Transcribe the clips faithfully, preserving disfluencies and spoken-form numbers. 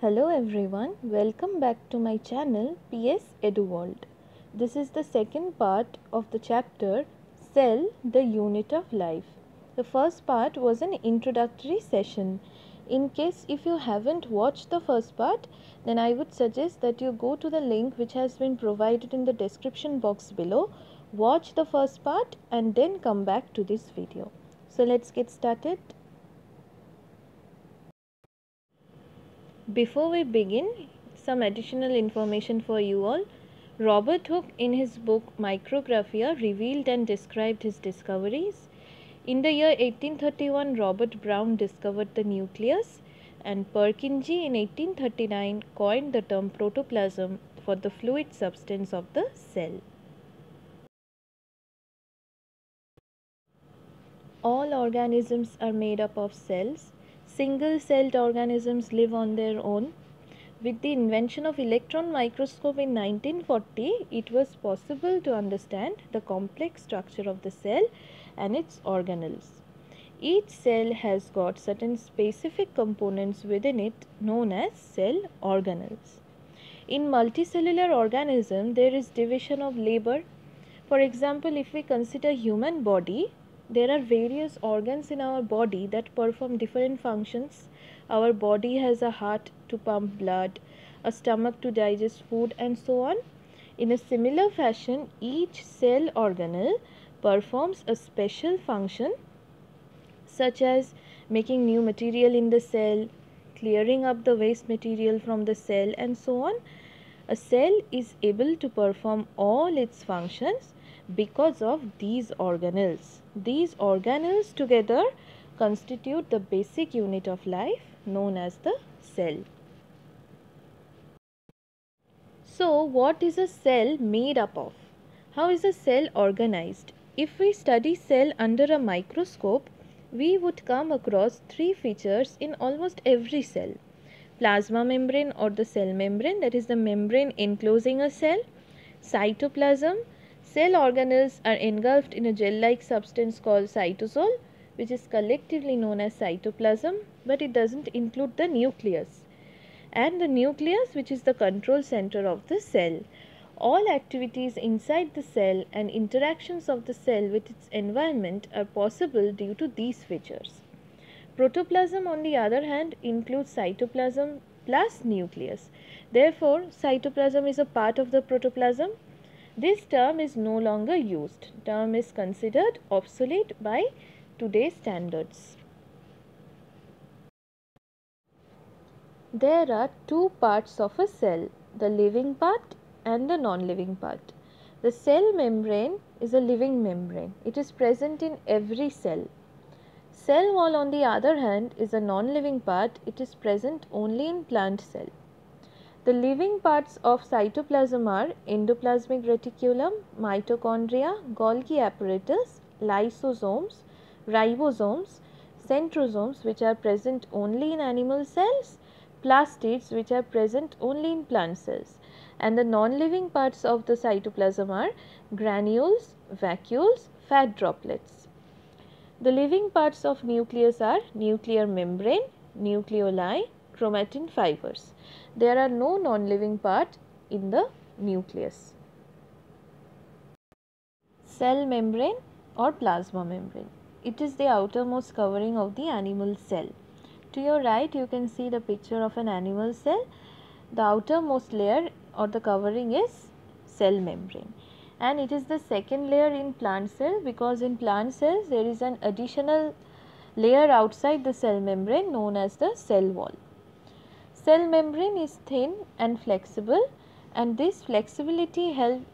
Hello everyone, welcome back to my channel P S Eduworld. This is the second part of the chapter Cell, the Unit of Life. The first part was an introductory session. In case if you haven't watched the first part, then I would suggest that you go to the link which has been provided in the description box below, watch the first part and then come back to this video. So let's get started. Before we begin, some additional information for you all. Robert Hooke in his book Micrographia revealed and described his discoveries. In the year eighteen thirty-one, Robert Brown discovered the nucleus, and Purkinji in eighteen thirty-nine coined the term protoplasm for the fluid substance of the cell. All organisms are made up of cells. Single-celled organisms live on their own. With the invention of electron microscope in nineteen forty, it was possible to understand the complex structure of the cell and its organelles. Each cell has got certain specific components within it known as cell organelles. In multicellular organism, there is division of labor. For example, if we consider human body, there are various organs in our body that perform different functions. Our body has a heart to pump blood, a stomach to digest food, and so on. In a similar fashion, each cell organelle performs a special function such as making new material in the cell, clearing up the waste material from the cell, and so on. A cell is able to perform all its functions because of these organelles. These organelles together constitute the basic unit of life known as the cell. So, what is a cell made up of? How is a cell organized? If we study cell under a microscope, we would come across three features in almost every cell. Plasma membrane or the cell membrane, that is the membrane enclosing a cell. Cytoplasm. Cell organelles are engulfed in a gel-like substance called cytosol, which is collectively known as cytoplasm, but it doesn't include the nucleus. And the nucleus, which is the control center of the cell. All activities inside the cell and interactions of the cell with its environment are possible due to these features. Protoplasm, on the other hand, includes cytoplasm plus nucleus. Therefore, cytoplasm is a part of the protoplasm. This term is no longer used. Term is considered obsolete by today's standards. There are two parts of a cell, the living part and the non-living part. The cell membrane is a living membrane. It is present in every cell. Cell wall, on the other hand, is a non-living part. It is present only in plant cells. The living parts of cytoplasm are endoplasmic reticulum, mitochondria, Golgi apparatus, lysosomes, ribosomes, centrosomes, which are present only in animal cells, plastids, which are present only in plant cells. And the non-living parts of the cytoplasm are granules, vacuoles, fat droplets. The living parts of nucleus are nuclear membrane, nucleoli, chromatin fibers. There are no non-living part in the nucleus. Cell membrane or plasma membrane. It is the outermost covering of the animal cell. To your right, you can see the picture of an animal cell. The outermost layer or the covering is cell membrane. And it is the second layer in plant cell, because in plant cells there is an additional layer outside the cell membrane known as the cell wall. Cell membrane is thin and flexible, and this flexibility helps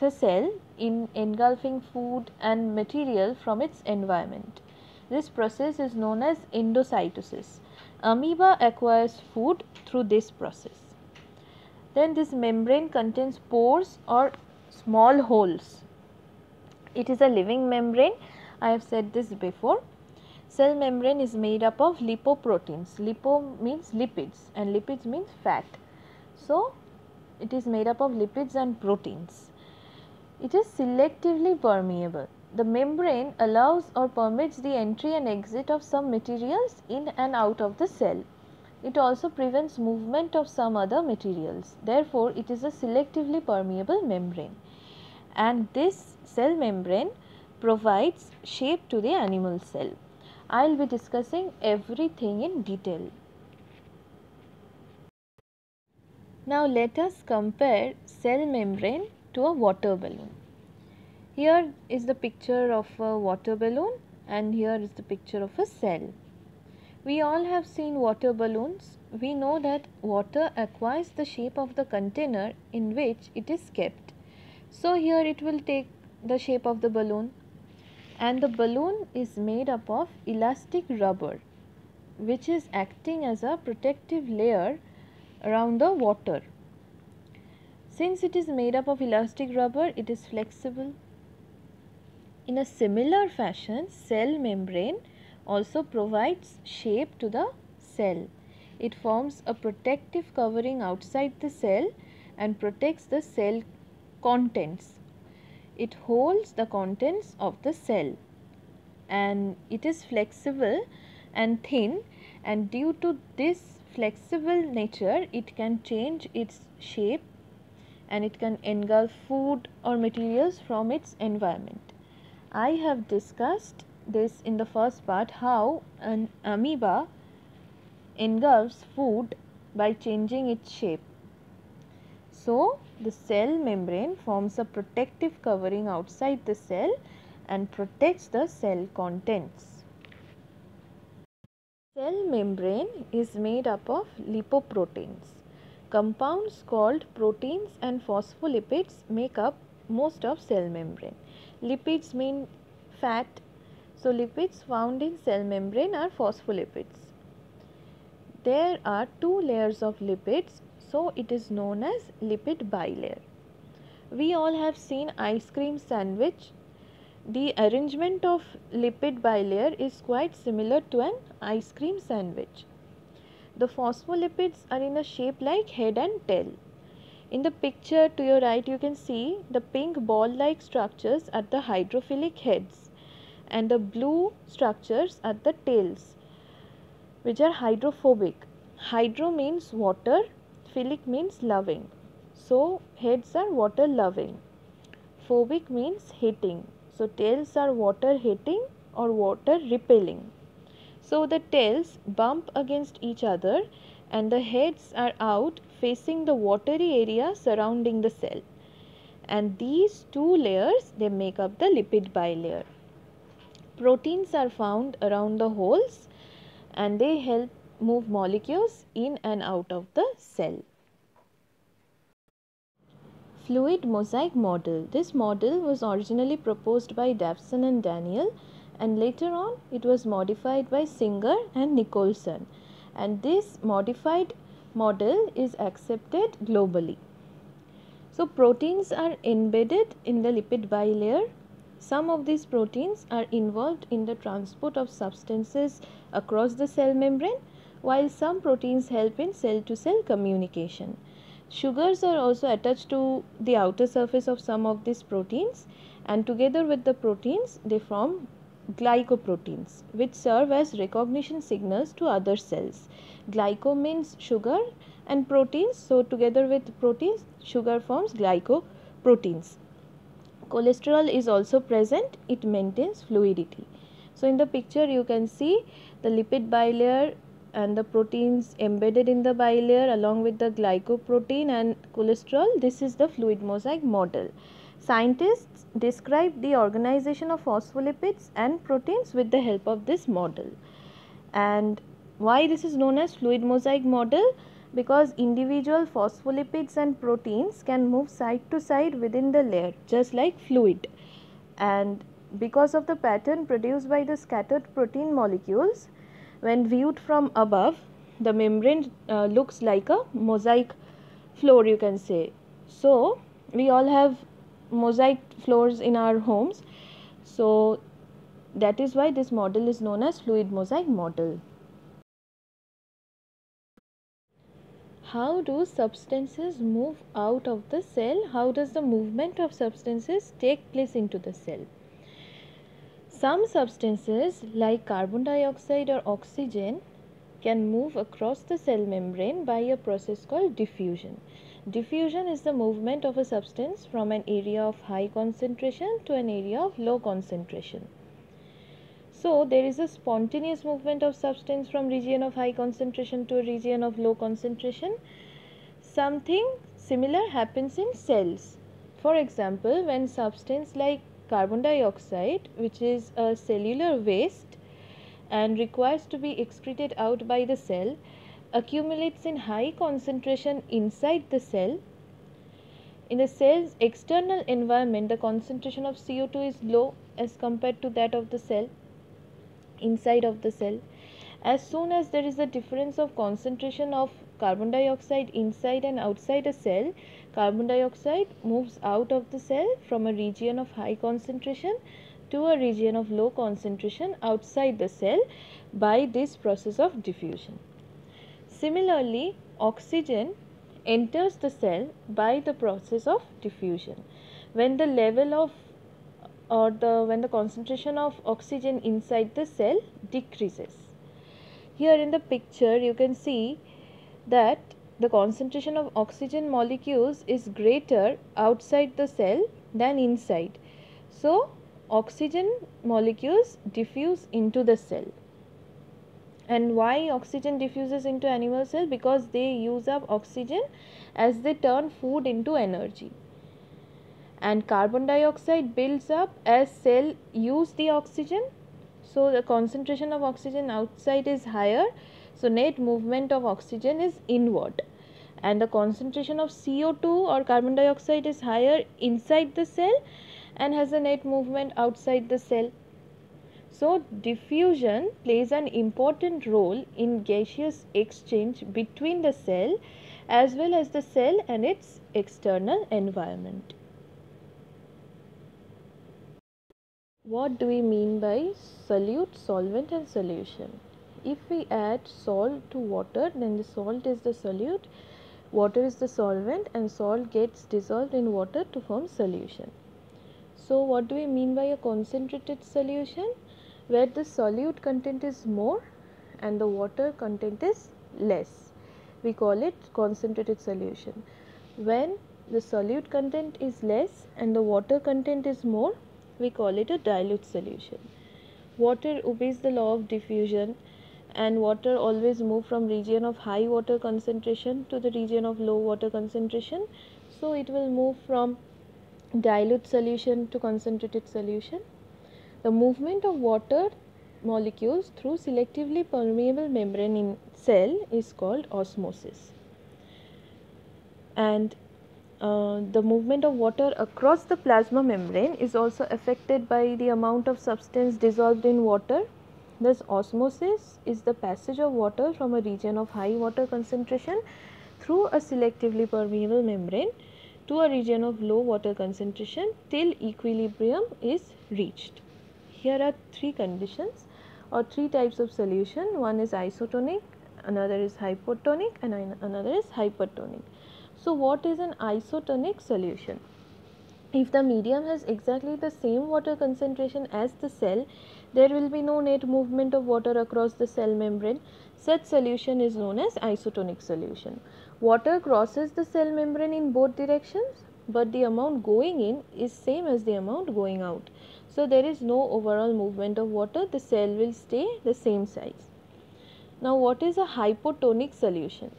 the cell in engulfing food and material from its environment. This process is known as endocytosis. Amoeba acquires food through this process. Then this membrane contains pores or small holes. It is a living membrane. I have said this before. Cell membrane is made up of lipoproteins. Lipo means lipids and lipids means fat. So, it is made up of lipids and proteins. It is selectively permeable. The membrane allows or permits the entry and exit of some materials in and out of the cell. It also prevents movement of some other materials. Therefore, it is a selectively permeable membrane, and this cell membrane provides shape to the animal cell. I will be discussing everything in detail. Now let us compare cell membrane to a water balloon. Here is the picture of a water balloon, and here is the picture of a cell. We all have seen water balloons. We know that water acquires the shape of the container in which it is kept. So here it will take the shape of the balloon, and the balloon is made up of elastic rubber, which is acting as a protective layer around the water. Since it is made up of elastic rubber, it is flexible. In a similar fashion, cell membrane also provides shape to the cell. It forms a protective covering outside the cell and protects the cell contents. It holds the contents of the cell, and it is flexible and thin, and due to this flexible nature it can change its shape, and it can engulf food or materials from its environment. I have discussed this in the first part, how an amoeba engulfs food by changing its shape. So, the cell membrane forms a protective covering outside the cell and protects the cell contents. Cell membrane is made up of lipoproteins. Compounds called proteins and phospholipids make up most of cell membrane. Lipids mean fat. So, lipids found in cell membrane are phospholipids. There are two layers of lipids, so it is known as lipid bilayer. We all have seen ice cream sandwich. The arrangement of lipid bilayer is quite similar to an ice cream sandwich. The phospholipids are in a shape like head and tail. In the picture to your right, you can see the pink ball-like structures are the hydrophilic heads, and the blue structures are the tails, which are hydrophobic. Hydro means water, philic means loving. So, heads are water loving. Phobic means hating. So, tails are water hating or water repelling. So, the tails bump against each other, and the heads are out facing the watery area surrounding the cell. And these two layers, they make up the lipid bilayer. Proteins are found around the holes, and they help move molecules in and out of the cell. Fluid mosaic model. This model was originally proposed by Davson and Daniel, and later on it was modified by Singer and Nicholson, and this modified model is accepted globally. So proteins are embedded in the lipid bilayer. Some of these proteins are involved in the transport of substances across the cell membrane, while some proteins help in cell-to-cell communication. Sugars are also attached to the outer surface of some of these proteins, and together with the proteins, they form glycoproteins, which serve as recognition signals to other cells. Glyco means sugar and proteins, so together with proteins, sugar forms glycoproteins. Cholesterol is also present. It maintains fluidity. So, in the picture you can see the lipid bilayer and the proteins embedded in the bilayer along with the glycoprotein and cholesterol. This is the fluid mosaic model. Scientists describe the organization of phospholipids and proteins with the help of this model. And why this is known as fluid mosaic model? Because individual phospholipids and proteins can move side to side within the layer, just like fluid. And because of the pattern produced by the scattered protein molecules, when viewed from above, the membrane uh, looks like a mosaic floor, you can say. So, we all have mosaic floors in our homes. So, that is why this model is known as fluid mosaic model. How do substances move out of the cell? How does the movement of substances take place into the cell? Some substances like carbon dioxide or oxygen can move across the cell membrane by a process called diffusion. Diffusion is the movement of a substance from an area of high concentration to an area of low concentration. So there is a spontaneous movement of substance from region of high concentration to a region of low concentration. Something similar happens in cells. For example, when substance like carbon dioxide, which is a cellular waste and requires to be excreted out by the cell, accumulates in high concentration inside the cell. In the cell's external environment, the concentration of C O two is low as compared to that of the cell, inside of the cell. As soon as there is a difference of concentration of carbon dioxide inside and outside a cell, carbon dioxide moves out of the cell from a region of high concentration to a region of low concentration outside the cell by this process of diffusion. Similarly, oxygen enters the cell by the process of diffusion. When the level of or the when the concentration of oxygen inside the cell decreases. Here in the picture you can see that the concentration of oxygen molecules is greater outside the cell than inside. So oxygen molecules diffuse into the cell. And why oxygen diffuses into animal cell? Because they use up oxygen as they turn food into energy. And carbon dioxide builds up as cell use the oxygen. So the concentration of oxygen outside is higher. So net movement of oxygen is inward. And the concentration of C O two or carbon dioxide is higher inside the cell and has a net movement outside the cell. So diffusion plays an important role in gaseous exchange between the cell as well as the cell and its external environment. What do we mean by solute, solvent and solution? If we add salt to water, then the salt is the solute, water is the solvent, and salt gets dissolved in water to form solution. So what do we mean by a concentrated solution? Where the solute content is more and the water content is less. We call it concentrated solution. When the solute content is less and the water content is more, we call it a dilute solution. Water obeys the law of diffusion, and water always moves from region of high water concentration to the region of low water concentration. So it will move from dilute solution to concentrated solution. The movement of water molecules through selectively permeable membrane in cell is called osmosis. And Uh, the movement of water across the plasma membrane is also affected by the amount of substance dissolved in water. Thus, osmosis is the passage of water from a region of high water concentration through a selectively permeable membrane to a region of low water concentration till equilibrium is reached. Here are three conditions or three types of solution. One is isotonic, another is hypotonic, and another is hypertonic. So what is an isotonic solution? If the medium has exactly the same water concentration as the cell, there will be no net movement of water across the cell membrane. Such solution is known as isotonic solution. Water crosses the cell membrane in both directions, but the amount going in is same as the amount going out. So there is no overall movement of water. The cell will stay the same size. Now what is a hypotonic solution?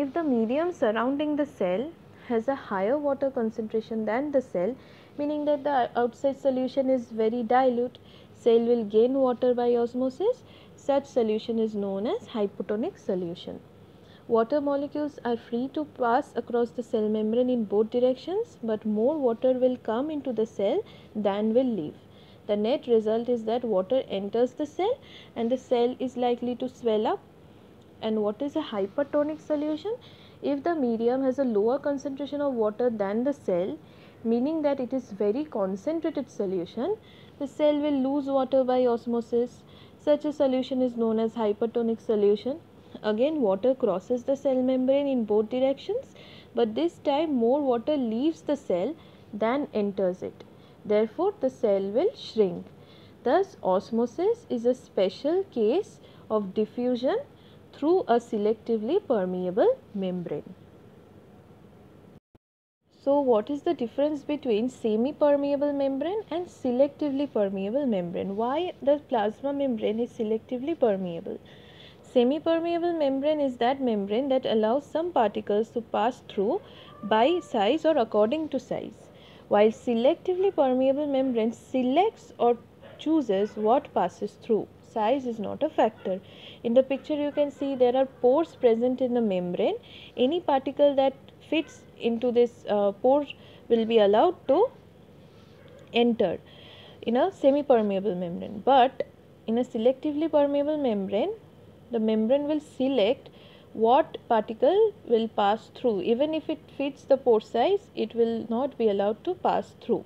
If the medium surrounding the cell has a higher water concentration than the cell, meaning that the outside solution is very dilute, cell will gain water by osmosis, such solution is known as hypotonic solution. Water molecules are free to pass across the cell membrane in both directions, but more water will come into the cell than will leave. The net result is that water enters the cell and the cell is likely to swell up. And what is a hypertonic solution? If the medium has a lower concentration of water than the cell, meaning that it is very concentrated solution, the cell will lose water by osmosis. Such a solution is known as hypertonic solution. Again, water crosses the cell membrane in both directions, but this time more water leaves the cell than enters it. Therefore, the cell will shrink. Thus, osmosis is a special case of diffusion through a selectively permeable membrane. So what is the difference between semi permeable membrane and selectively permeable membrane? Why the plasma membrane is selectively permeable? Semi permeable membrane is that membrane that allows some particles to pass through by size or according to size, while selectively permeable membrane selects or chooses what passes through. Size is not a factor. In the picture you can see there are pores present in the membrane. Any particle that fits into this uh, pore will be allowed to enter in a semi permeable membrane, but in a selectively permeable membrane the membrane will select what particle will pass through. Even if it fits the pore size, it will not be allowed to pass through.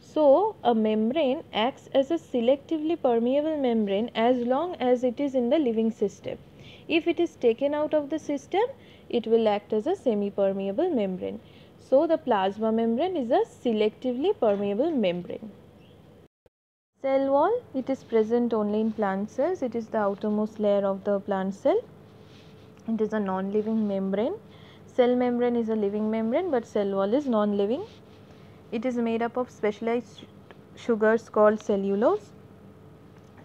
So a membrane acts as a selectively permeable membrane as long as it is in the living system. If it is taken out of the system, it will act as a semi-permeable membrane. So the plasma membrane is a selectively permeable membrane. Cell wall, it is present only in plant cells. It is the outermost layer of the plant cell. It is a non-living membrane. Cell membrane is a living membrane, but cell wall is non-living. It is made up of specialized sugars called cellulose.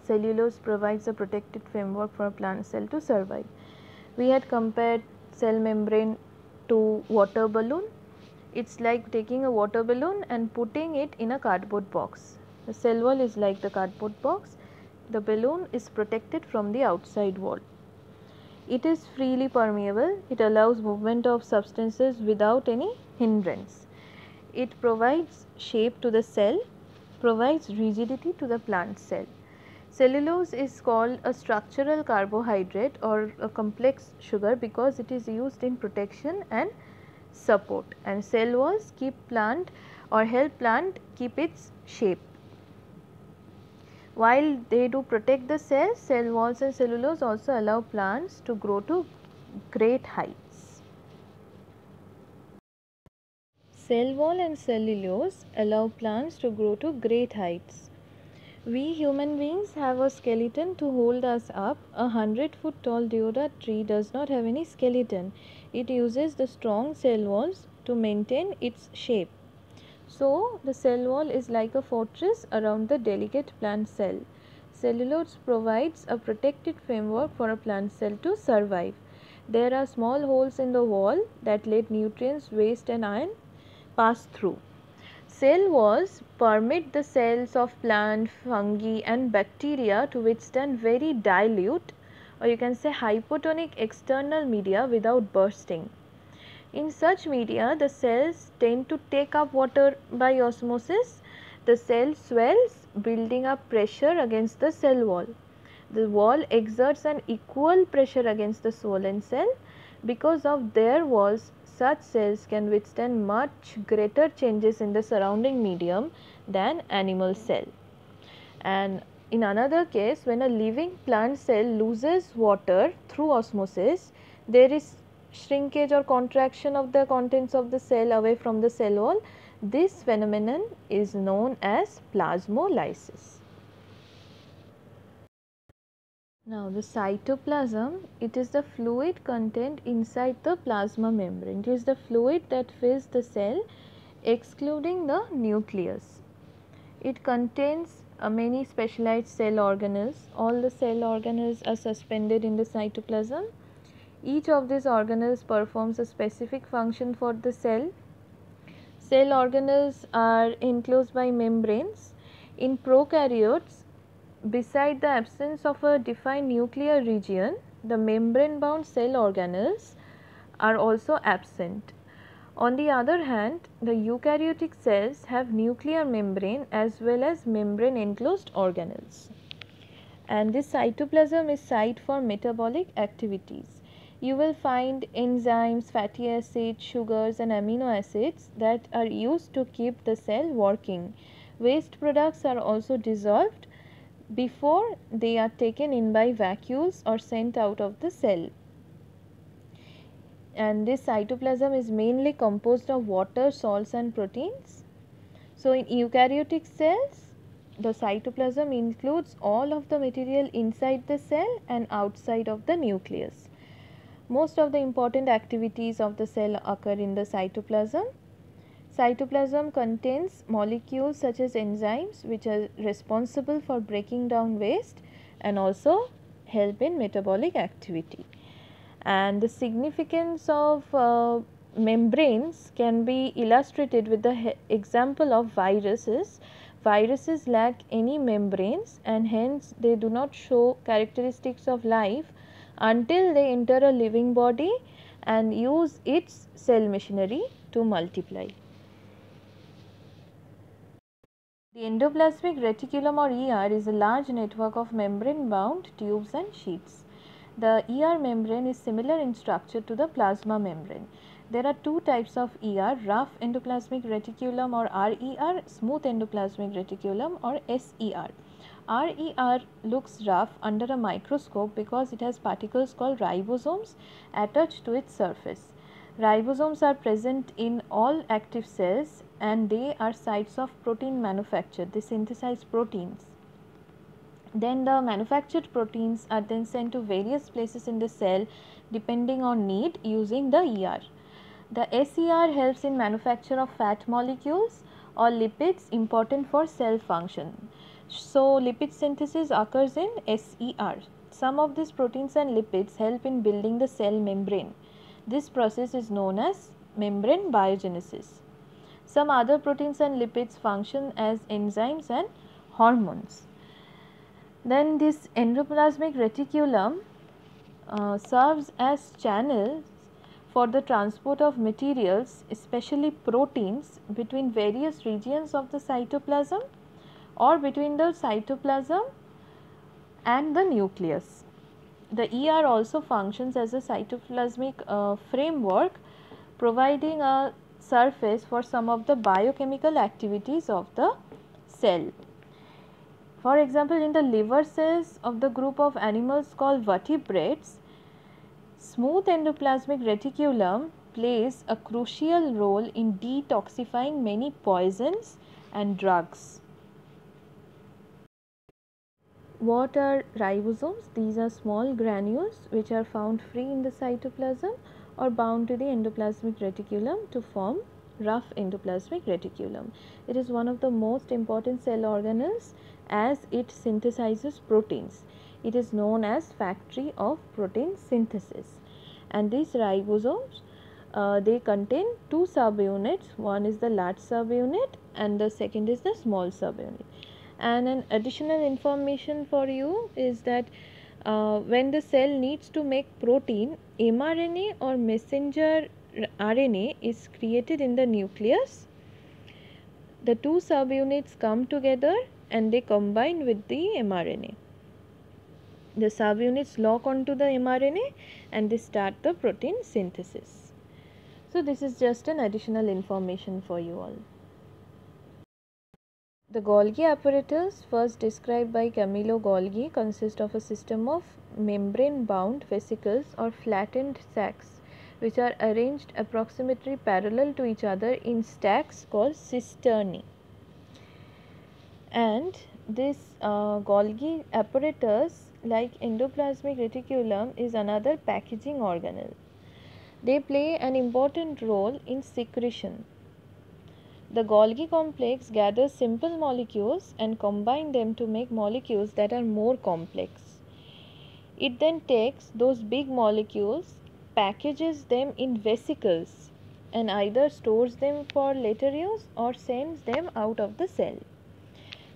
Cellulose provides a protective framework for a plant cell to survive. We had compared cell membrane to water balloon. It's like taking a water balloon and putting it in a cardboard box. The cell wall is like the cardboard box. The balloon is protected from the outside wall. It is freely permeable. It allows movement of substances without any hindrance. It provides shape to the cell, provides rigidity to the plant cell. Cellulose is called a structural carbohydrate or a complex sugar because it is used in protection and support, and cell walls keep plant or help plant keep its shape. While they do protect the cells, cell walls and cellulose also allow plants to grow to great heights. Cell wall and cellulose allow plants to grow to great heights. We human beings have a skeleton to hold us up. A hundred foot tall deodar tree does not have any skeleton. It uses the strong cell walls to maintain its shape. So the cell wall is like a fortress around the delicate plant cell. Cellulose provides a protected framework for a plant cell to survive. There are small holes in the wall that let nutrients, waste and iron pass through. Cell walls permit the cells of plant, fungi and bacteria to withstand very dilute, or you can say hypotonic, external media without bursting. In such media, the cells tend to take up water by osmosis. The cell swells, building up pressure against the cell wall. The wall exerts an equal pressure against the swollen cell. Because of their walls, such cells can withstand much greater changes in the surrounding medium than animal cell. And in another case, when a living plant cell loses water through osmosis, there is shrinkage or contraction of the contents of the cell away from the cell wall. This phenomenon is known as plasmolysis. Now the cytoplasm, it is the fluid content inside the plasma membrane. It is the fluid that fills the cell, excluding the nucleus. It contains uh, many specialized cell organelles. All the cell organelles are suspended in the cytoplasm. Each of these organelles performs a specific function for the cell. Cell organelles are enclosed by membranes. In prokaryotes, beside the absence of a defined nuclear region, the membrane-bound cell organelles are also absent. On the other hand, the eukaryotic cells have nuclear membrane as well as membrane-enclosed organelles. And this cytoplasm is site for metabolic activities. You will find enzymes, fatty acids, sugars and amino acids that are used to keep the cell working. Waste products are also dissolved before they are taken in by vacuoles or sent out of the cell. And this cytoplasm is mainly composed of water, salts and proteins. So in eukaryotic cells, The cytoplasm includes all of the material inside the cell and outside of the nucleus. Most of the important activities of the cell occur in the cytoplasm. Cytoplasm contains molecules such as enzymes, which are responsible for breaking down waste and also help in metabolic activity. And the significance of uh, membranes can be illustrated with the example of viruses. Viruses lack any membranes and hence they do not show characteristics of life until they enter a living body and use its cell machinery to multiply. The endoplasmic reticulum or E R is a large network of membrane bound tubes and sheets. The E R membrane is similar in structure to the plasma membrane. There are two types of E R, rough endoplasmic reticulum or R E R, smooth endoplasmic reticulum or S E R. R E R looks rough under a microscope because it has particles called ribosomes attached to its surface. Ribosomes are present in all active cells and they are sites of protein manufacture. They synthesize proteins. Then the manufactured proteins are then sent to various places in the cell depending on need using the E R. The S E R helps in manufacture of fat molecules or lipids important for cell function. So, lipid synthesis occurs in S E R. Some of these proteins and lipids help in building the cell membrane. This process is known as membrane biogenesis. Some other proteins and lipids function as enzymes and hormones. Then this endoplasmic reticulum uh, serves as channel for the transport of materials, especially proteins, between various regions of the cytoplasm or between the cytoplasm and the nucleus. The E R also functions as a cytoplasmic uh, framework, providing a surface for some of the biochemical activities of the cell. For example, in the liver cells of the group of animals called vertebrates, smooth endoplasmic reticulum plays a crucial role in detoxifying many poisons and drugs. What are ribosomes? These are small granules which are found free in the cytoplasm or bound to the endoplasmic reticulum to form rough endoplasmic reticulum. It is one of the most important cell organelles as it synthesizes proteins. It is known as factory of protein synthesis. And these ribosomes, uh, they contain two subunits. One is the large subunit and the second is the small subunit. And an additional information for you is that uh, when the cell needs to make protein, m R N A or messenger R N A is created in the nucleus. The two subunits come together and they combine with the m R N A. The subunits lock onto the m R N A and they start the protein synthesis. So, this is just an additional information for you all. The Golgi apparatus, first described by Camillo Golgi, consists of a system of membrane-bound vesicles or flattened sacs, which are arranged approximately parallel to each other in stacks called cisternae. And this uh, Golgi apparatus, like endoplasmic reticulum, is another packaging organelle. They play an important role in secretion. The Golgi complex gathers simple molecules and combines them to make molecules that are more complex. It then takes those big molecules, packages them in vesicles, and either stores them for later use or sends them out of the cell.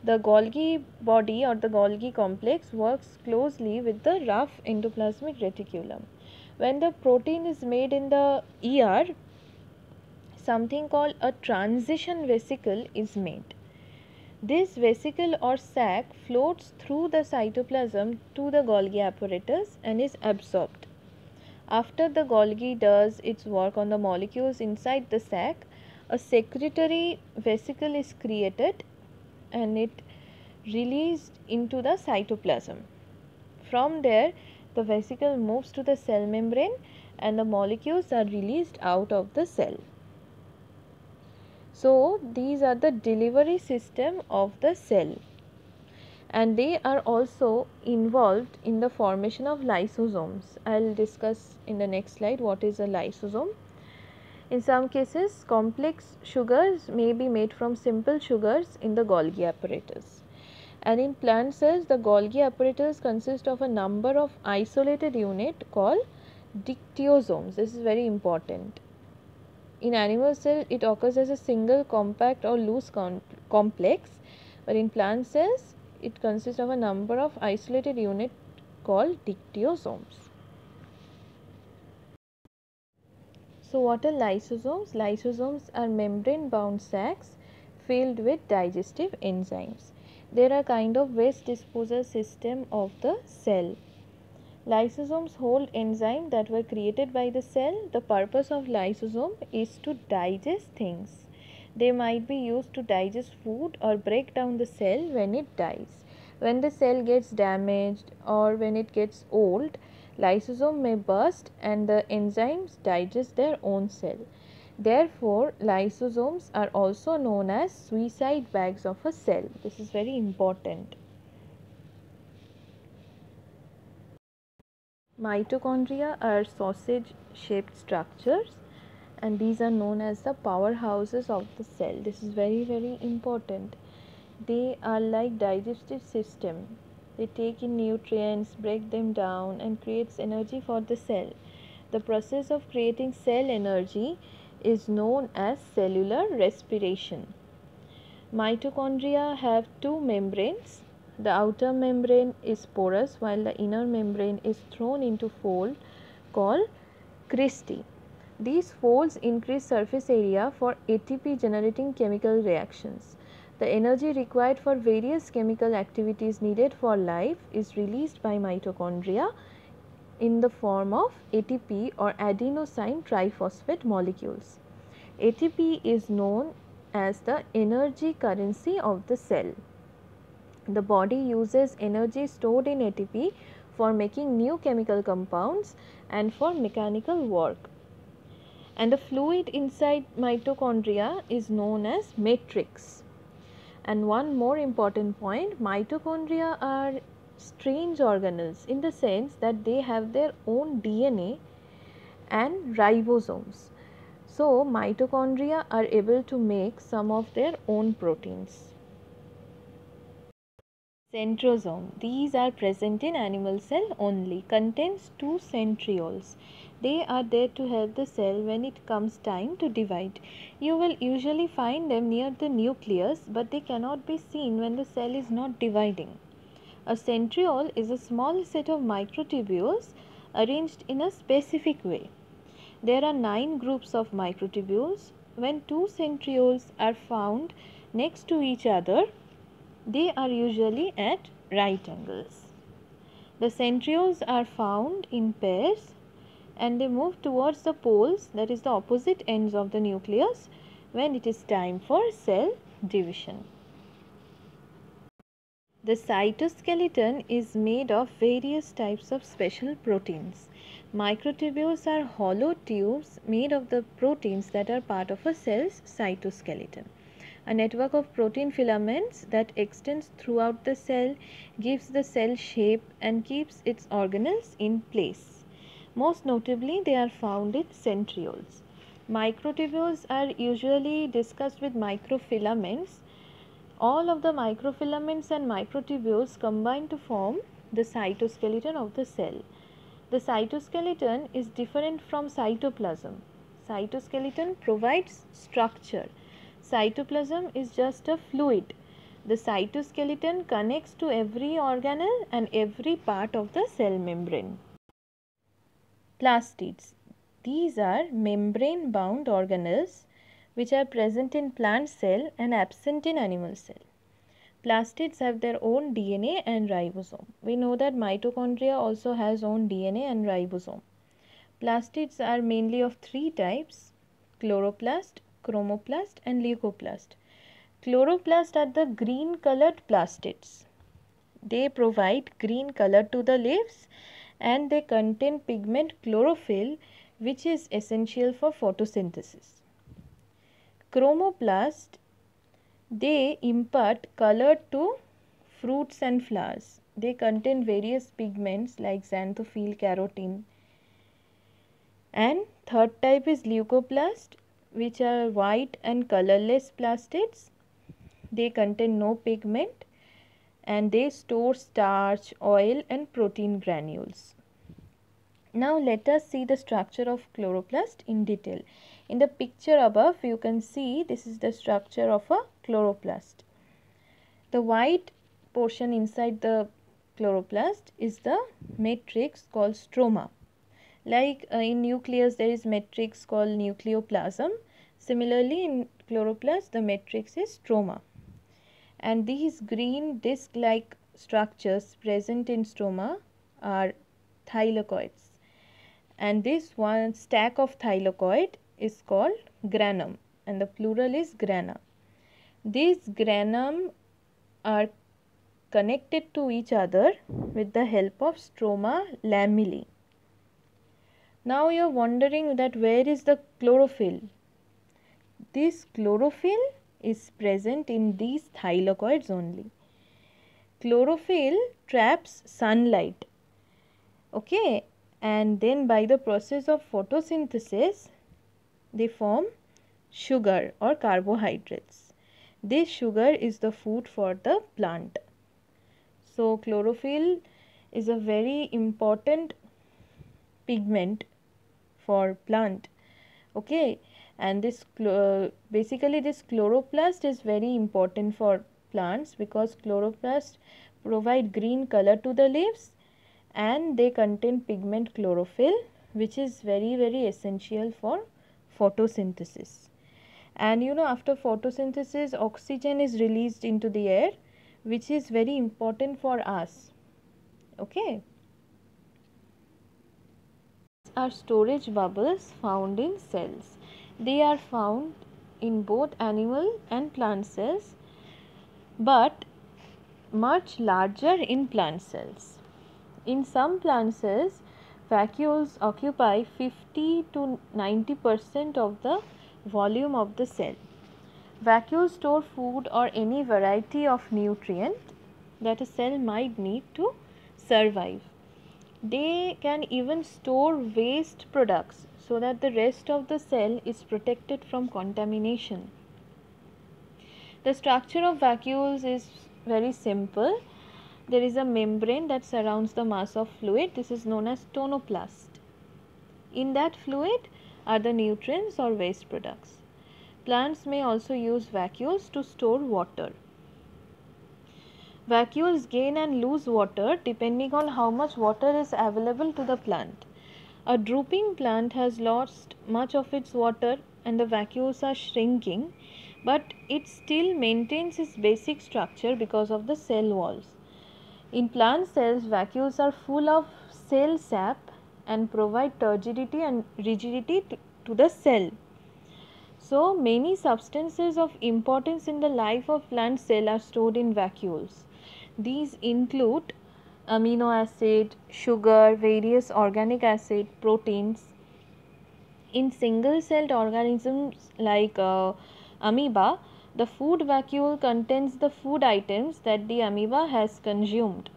The Golgi body or the Golgi complex works closely with the rough endoplasmic reticulum. When the protein is made in the E R, something called a transition vesicle is made. This vesicle or sac floats through the cytoplasm to the Golgi apparatus and is absorbed. After the Golgi does its work on the molecules inside the sac, a secretory vesicle is created and it released into the cytoplasm. From there, the vesicle moves to the cell membrane and the molecules are released out of the cell. So, these are the delivery system of the cell. and they are also involved in the formation of lysosomes. I will discuss in the next slide what is a lysosome. In some cases, complex sugars may be made from simple sugars in the Golgi apparatus. And in plant cells, the Golgi apparatus consists of a number of isolated units called dictyosomes. This is very important. In animal cell, it occurs as a single compact or loose com complex, but in plant cells, it consists of a number of isolated units called dictyosomes. So, what are lysosomes? Lysosomes are membrane-bound sacs filled with digestive enzymes. They are a kind of waste disposal system of the cell. Lysosomes hold enzymes that were created by the cell. The purpose of lysosome is to digest things. They might be used to digest food or break down the cell when it dies. When the cell gets damaged or when it gets old, lysosome may burst and the enzymes digest their own cell. Therefore, lysosomes are also known as suicide bags of a cell. This is very important. Mitochondria are sausage-shaped structures, and these are known as the powerhouses of the cell. This is very, very important. They are like digestive system. They take in nutrients, break them down, and creates energy for the cell. The process of creating cell energy is known as cellular respiration. Mitochondria have two membranes. The outer membrane is porous while the inner membrane is thrown into fold called cristae. These folds increase surface area for A T P generating chemical reactions. The energy required for various chemical activities needed for life is released by mitochondria in the form of A T P or adenosine triphosphate molecules. A T P is known as the energy currency of the cell. The body uses energy stored in A T P for making new chemical compounds and for mechanical work. And the fluid inside mitochondria is known as matrix. And one more important point, mitochondria are strange organelles in the sense that they have their own D N A and ribosomes. So, mitochondria are able to make some of their own proteins. Centrosome, these are present in animal cell only, contains two centrioles. They are there to help the cell when it comes time to divide. You will usually find them near the nucleus, but they cannot be seen when the cell is not dividing. A centriole is a small set of microtubules arranged in a specific way. There are nine groups of microtubules. When two centrioles are found next to each other, they are usually at right angles. The centrioles are found in pairs and they move towards the poles, that is the opposite ends of the nucleus, when it is time for cell division. The cytoskeleton is made of various types of special proteins. Microtubules are hollow tubes made of the proteins that are part of a cell's cytoskeleton. A network of protein filaments that extends throughout the cell, gives the cell shape and keeps its organelles in place. Most notably, they are found in centrioles. Microtubules are usually discussed with microfilaments. All of the microfilaments and microtubules combine to form the cytoskeleton of the cell. The cytoskeleton is different from cytoplasm. Cytoskeleton provides structure. Cytoplasm is just a fluid. The cytoskeleton connects to every organelle and every part of the cell membrane. Plastids. These are membrane-bound organelles which are present in plant cell and absent in animal cell. Plastids have their own D N A and ribosome. We know that mitochondria also has own D N A and ribosome. Plastids are mainly of three types: chloroplast, chromoplast and leucoplast. Chloroplast are the green colored plastids. They provide green color to the leaves and they contain pigment chlorophyll, which is essential for photosynthesis. Chromoplast, they impart color to Fruits and flowers. They contain various pigments like xanthophyll, carotene. And third type is leucoplast, which are white and colorless plastids. They contain no pigment and they store starch, oil and protein granules. Now let us see the structure of chloroplast in detail. In the picture above you can see this is the structure of a chloroplast. The white portion inside the chloroplast is the matrix called stroma. Like uh, in nucleus there is matrix called nucleoplasm. Similarly in chloroplast the matrix is stroma. And these green disc-like structures present in stroma are thylakoids. And this one stack of thylakoid is called granum and the plural is grana. These granum are connected to each other with the help of stroma lamellae. Now you are wondering that where is the chlorophyll? This chlorophyll is present in these thylakoids only. Chlorophyll traps sunlight. Okay, and then by the process of photosynthesis, they form sugar or carbohydrates. This sugar is the food for the plant. So chlorophyll is a very important pigment for plant. Okay, and this uh, basically this chloroplast is very important for plants because chloroplast provide green color to the leaves and they contain pigment chlorophyll, which is very very essential for photosynthesis. And you know, after photosynthesis oxygen is released into the air, which is very important for us. Okay, are storage bubbles found in cells. They are found in both animal and plant cells, but much larger in plant cells. In some plant cells, vacuoles occupy fifty to ninety percent of the volume of the cell. Vacuoles store food or any variety of nutrient that a cell might need to survive. They can even store waste products so that the rest of the cell is protected from contamination. The structure of vacuoles is very simple. There is a membrane that surrounds the mass of fluid. This is known as tonoplast. In that fluid are the nutrients or waste products. Plants may also use vacuoles to store water. Vacuoles gain and lose water depending on how much water is available to the plant. A drooping plant has lost much of its water and the vacuoles are shrinking, but it still maintains its basic structure because of the cell walls. In plant cells, vacuoles are full of cell sap and provide turgidity and rigidity to the cell. So many substances of importance in the life of plant cell are stored in vacuoles. These include amino acid, sugar, various organic acid, proteins. In single-celled organisms like uh, amoeba, the food vacuole contains the food items that the amoeba has consumed.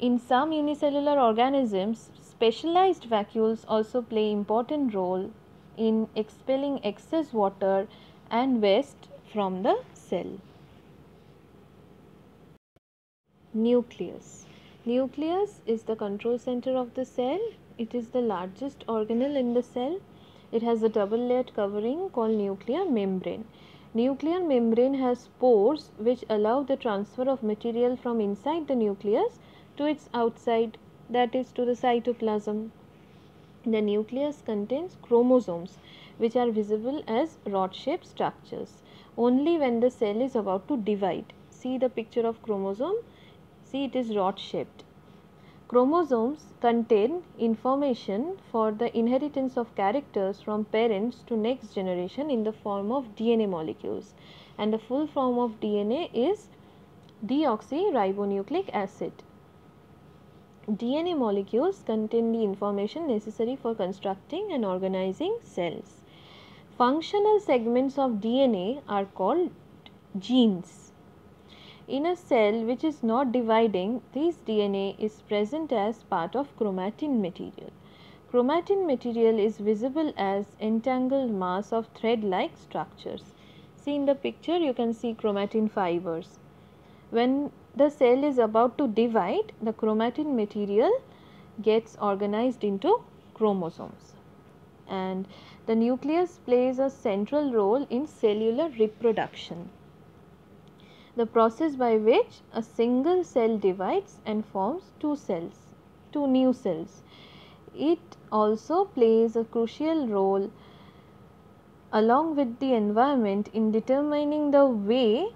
In some unicellular organisms, specialized vacuoles also play important role in expelling excess water and waste from the cell. Nucleus. Nucleus is the control center of the cell. It is the largest organelle in the cell. It has a double layered covering called nuclear membrane. Nuclear membrane has pores which allow the transfer of material from inside the nucleus to its outside, that is to the cytoplasm. The nucleus contains chromosomes which are visible as rod-shaped structures only when the cell is about to divide. See the picture of chromosome. See, it is rod shaped. Chromosomes contain information for the inheritance of characters from parents to next generation in the form of D N A molecules, and the full form of D N A is deoxyribonucleic acid. D N A molecules contain the information necessary for constructing and organizing cells. Functional segments of D N A are called genes. In a cell which is not dividing, this D N A is present as part of chromatin material. Chromatin material is visible as entangled mass of thread-like structures. See in the picture, you can see chromatin fibers. When the cell is about to divide, the chromatin material gets organized into chromosomes. And the nucleus plays a central role in cellular reproduction, the process by which a single cell divides and forms two cells, two new cells. It also plays a crucial role along with the environment in determining the way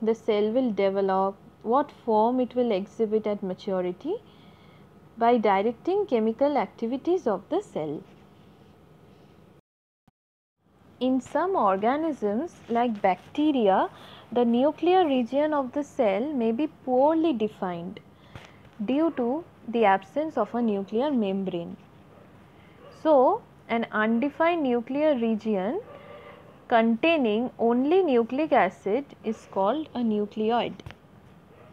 the cell will develop, what form it will exhibit at maturity, by directing chemical activities of the cell. In some organisms like bacteria, the nuclear region of the cell may be poorly defined due to the absence of a nuclear membrane. So, an undefined nuclear region containing only nucleic acid is called a nucleoid.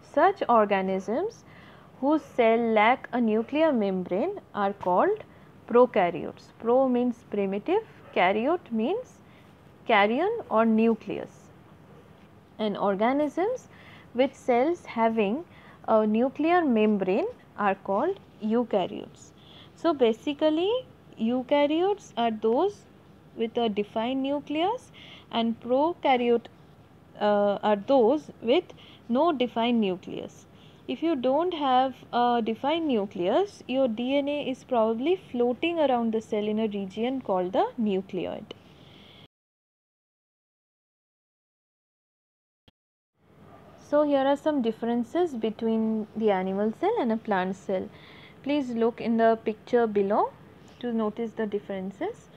Such organisms whose cell lack a nuclear membrane are called prokaryotes. Pro means primitive, karyote means carrion or nucleus. And organisms with cells having a nuclear membrane are called eukaryotes. So basically, eukaryotes are those with a defined nucleus, and prokaryote uh, are those with no defined nucleus. If you don't have a defined nucleus, your D N A is probably floating around the cell in a region called the nucleoid. So here are some differences between the animal cell and a plant cell. Please look in the picture below to notice the differences.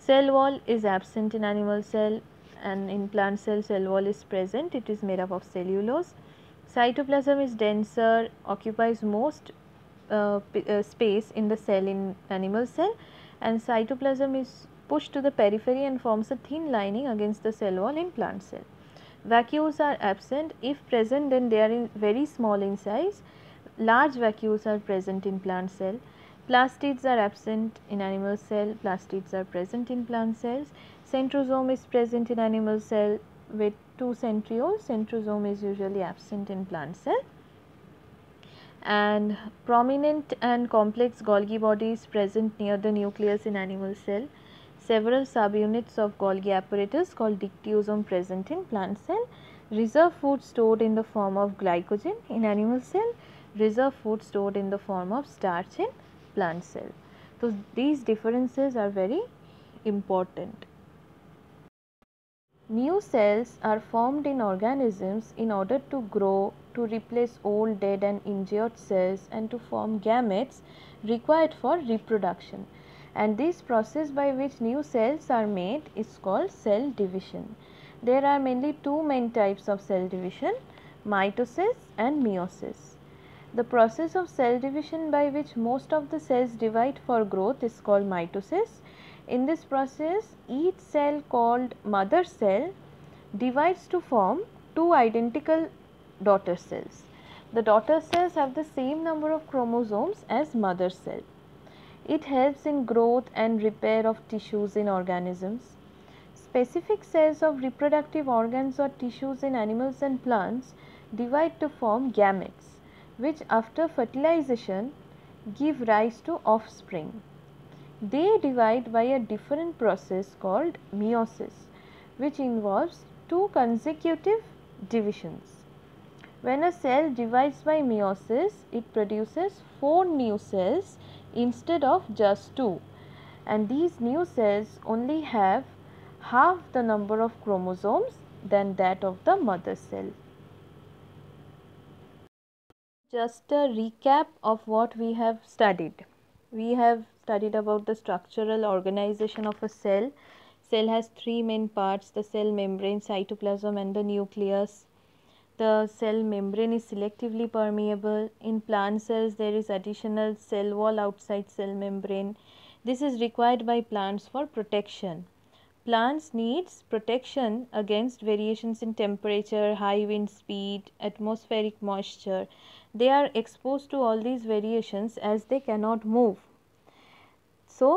Cell wall is absent in animal cell, and in plant cell, cell wall is present. It is made up of cellulose. Cytoplasm is denser, occupies most uh, uh, space in the cell in animal cell, and cytoplasm is pushed to the periphery and forms a thin lining against the cell wall in plant cell. Vacuoles are absent. If present, then they are in very small in size. Large vacuoles are present in plant cell. Plastids are absent in animal cell. Plastids are present in plant cells. Centrosome is present in animal cell with two centrioles. Centrosome is usually absent in plant cell, and prominent and complex Golgi body is present near the nucleus in animal cell. Several subunits of Golgi apparatus called dictyosome present in plant cell. Reserve food stored in the form of glycogen in animal cell. Reserve food stored in the form of starch in plant cell. So these differences are very important. New cells are formed in organisms in order to grow, to replace old, dead and injured cells, and to form gametes required for reproduction. And this process by which new cells are made is called cell division. There are mainly two main types of cell division, mitosis and meiosis. The process of cell division by which most of the cells divide for growth is called mitosis. In this process, each cell called mother cell divides to form two identical daughter cells. The daughter cells have the same number of chromosomes as mother cell. It helps in growth and repair of tissues in organisms. Specific cells of reproductive organs or tissues in animals and plants divide to form gametes, which after fertilization give rise to offspring. They divide by a different process called meiosis, which involves two consecutive divisions. When a cell divides by meiosis, it produces four new cells instead of just two, and these new cells only have half the number of chromosomes than that of the mother cell. Just a recap of what we have studied. We have studied about the structural organization of a cell. Cell has three main parts: the cell membrane, cytoplasm and the nucleus. The cell membrane is selectively permeable. In plant cells, there is additional cell wall outside cell membrane. This is required by plants for protection. plants needs protection against variations in temperature, high wind speed, atmospheric moisture. They are exposed to all these variations as they cannot move. So,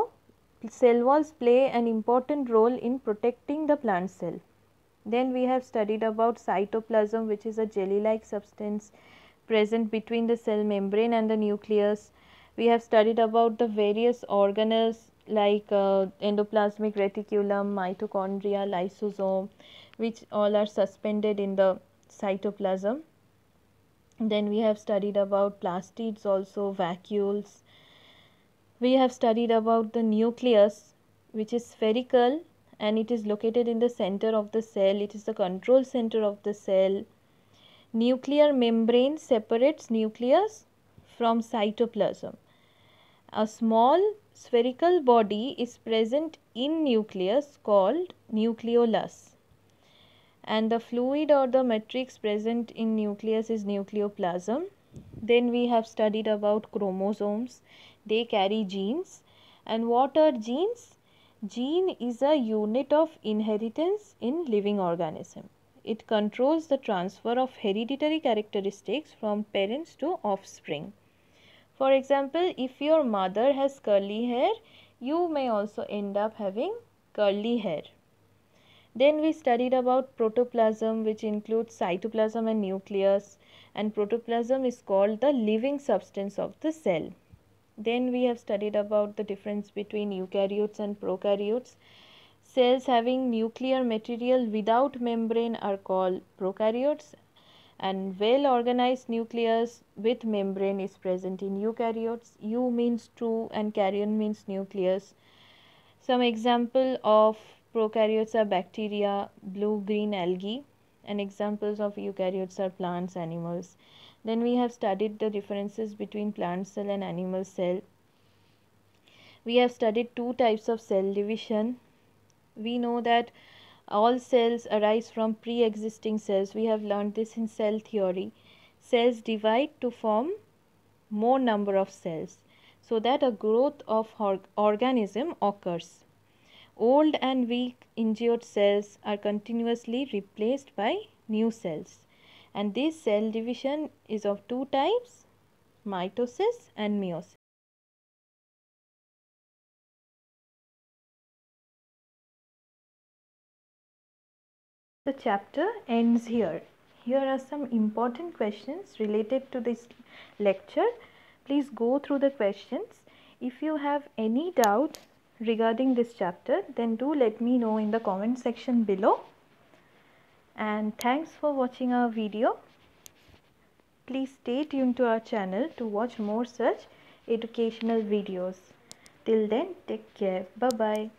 cell walls play an important role in protecting the plant cell. Then we have studied about cytoplasm, which is a jelly-like substance present between the cell membrane and the nucleus. We have studied about the various organelles like uh, endoplasmic reticulum, mitochondria, lysosome, which all are suspended in the cytoplasm. Then we have studied about plastids also, vacuoles. We have studied about the nucleus, which is spherical and it is located in the center of the cell. It is the control center of the cell. Nuclear membrane separates nucleus from cytoplasm. A small spherical body is present in nucleus called nucleolus. And the fluid or the matrix present in nucleus is nucleoplasm. Then we have studied about chromosomes. They carry genes. And what are genes? Gene is a unit of inheritance in living organism. It controls the transfer of hereditary characteristics from parents to offspring. For example, if your mother has curly hair, you may also end up having curly hair. Then we studied about protoplasm, which includes cytoplasm and nucleus, and protoplasm is called the living substance of the cell. Then we have studied about the difference between eukaryotes and prokaryotes. Cells having nuclear material without membrane are called prokaryotes, and well organized nucleus with membrane is present in eukaryotes. Eu means true and karyon means nucleus. Some example of prokaryotes are bacteria, blue green algae, and examples of eukaryotes are plants, animals. Then we have studied the differences between plant cell and animal cell. We have studied two types of cell division. We know that all cells arise from pre-existing cells. We have learned this in cell theory. Cells divide to form more number of cells so that a growth of organism occurs. Old and weak injured cells are continuously replaced by new cells. And this cell division is of two types, mitosis and meiosis. The chapter ends here. Here are some important questions related to this lecture. Please go through the questions. If you have any doubt regarding this chapter, then do let me know in the comment section below. And thanks for watching our video. Please stay tuned to our channel to watch more such educational videos. Till then, take care. Bye-bye.